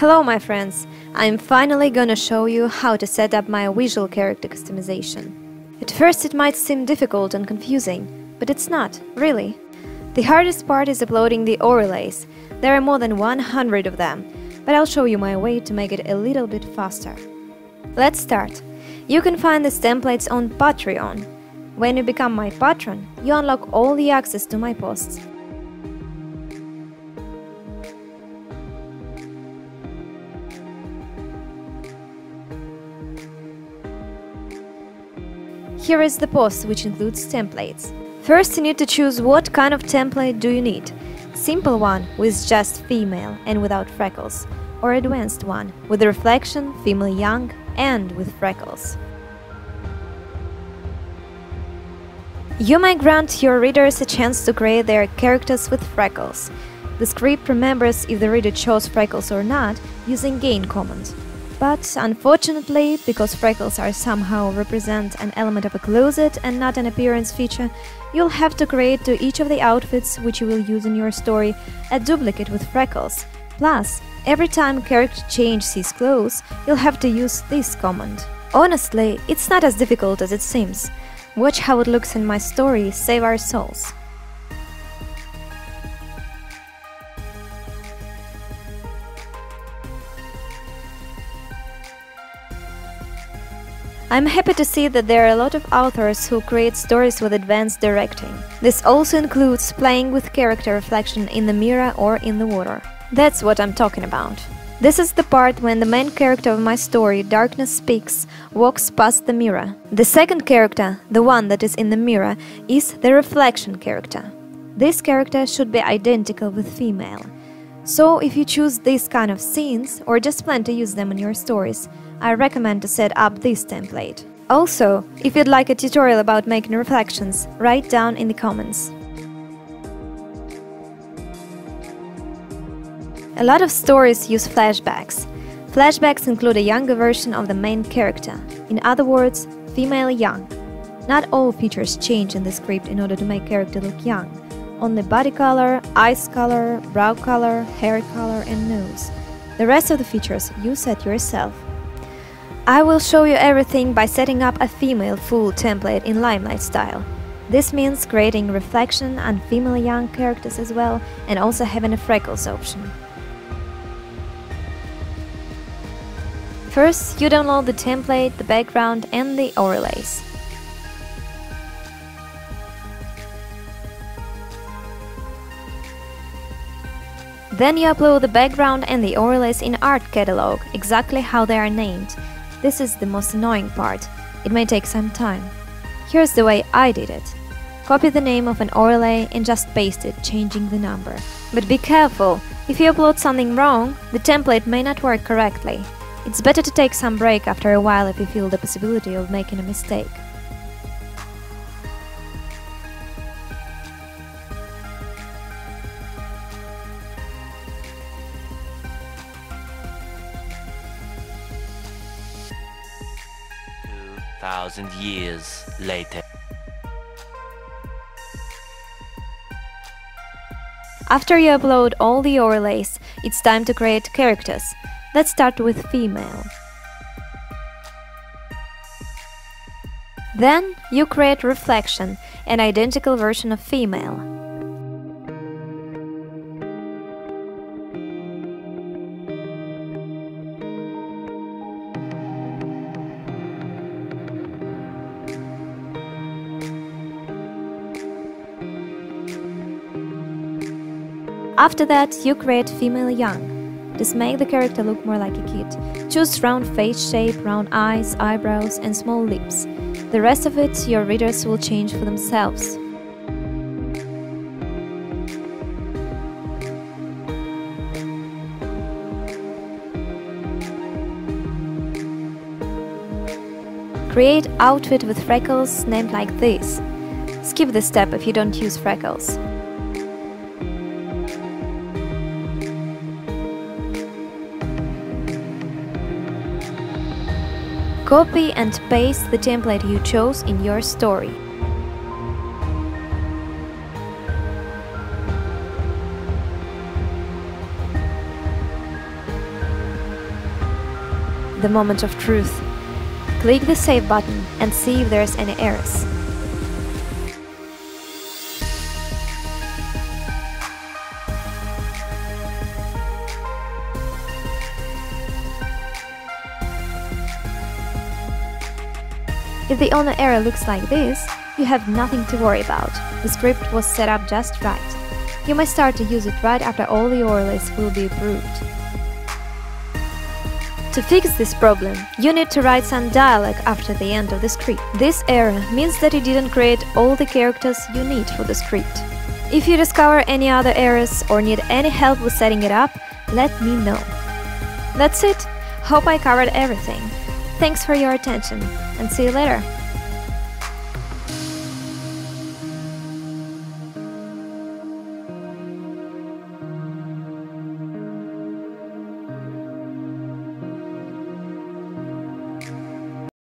Hello my friends, I'm finally gonna show you how to set up my visual character customization. At first it might seem difficult and confusing, but it's not, really. The hardest part is uploading the overlays. There are more than 100 of them, but I'll show you my way to make it a little bit faster. Let's start. You can find these templates on Patreon. When you become my patron, you unlock all the access to my posts. Here is the post, which includes templates. First, you need to choose what kind of template do you need. Simple one with just female and without freckles, or advanced one with a reflection, female young and with freckles. You may grant your readers a chance to create their characters with freckles. The script remembers if the reader chose freckles or not using gain command. But unfortunately, because freckles are somehow represent an element of a closet and not an appearance feature, you'll have to create to each of the outfits which you will use in your story a duplicate with freckles. Plus, every time a character changes his clothes, you'll have to use this command. Honestly, it's not as difficult as it seems. Watch how it looks in my story, Save Our Souls. I'm happy to see that there are a lot of authors who create stories with advanced directing. This also includes playing with character reflection in the mirror or in the water. That's what I'm talking about. This is the part when the main character of my story, Darkness Speaks, walks past the mirror. The second character, the one that is in the mirror, is the reflection character. This character should be identical with female. So, if you choose these kind of scenes, or just plan to use them in your stories, I recommend to set up this template. Also, if you'd like a tutorial about making reflections, write down in the comments. A lot of stories use flashbacks. Flashbacks include a younger version of the main character, in other words, female young. Not all features change in the script in order to make character look young. Only body color, eyes color, brow color, hair color and nose. The rest of the features you set yourself. I will show you everything by setting up a female full template in Limelight style. This means creating reflection and female young characters as well, and also having a freckles option. First, you download the template, the background and the overlays. Then you upload the background and the overlays in art catalog, exactly how they are named. This is the most annoying part. It may take some time. Here's the way I did it. Copy the name of an overlay and just paste it, changing the number. But be careful, if you upload something wrong, the template may not work correctly. It's better to take some break after a while if you feel the possibility of making a mistake. Thousand years later. After you upload all the overlays, it's time to create characters. Let's start with female. Then you create reflection, an identical version of female. After that, you create female young. Just make the character look more like a kid. Choose round face shape, round eyes, eyebrows and small lips. The rest of it your readers will change for themselves. Create outfit with freckles named like this. Skip this step if you don't use freckles. Copy and paste the template you chose in your story. the moment of truth. Click the save button and see if there's any errors. If the only error looks like this, you have nothing to worry about. The script was set up just right. You may start to use it right after all the overlays will be approved. To fix this problem, you need to write some dialogue after the end of the script. This error means that you didn't create all the characters you need for the script. If you discover any other errors or need any help with setting it up, let me know. That's it. Hope I covered everything. Thanks for your attention, and see you later!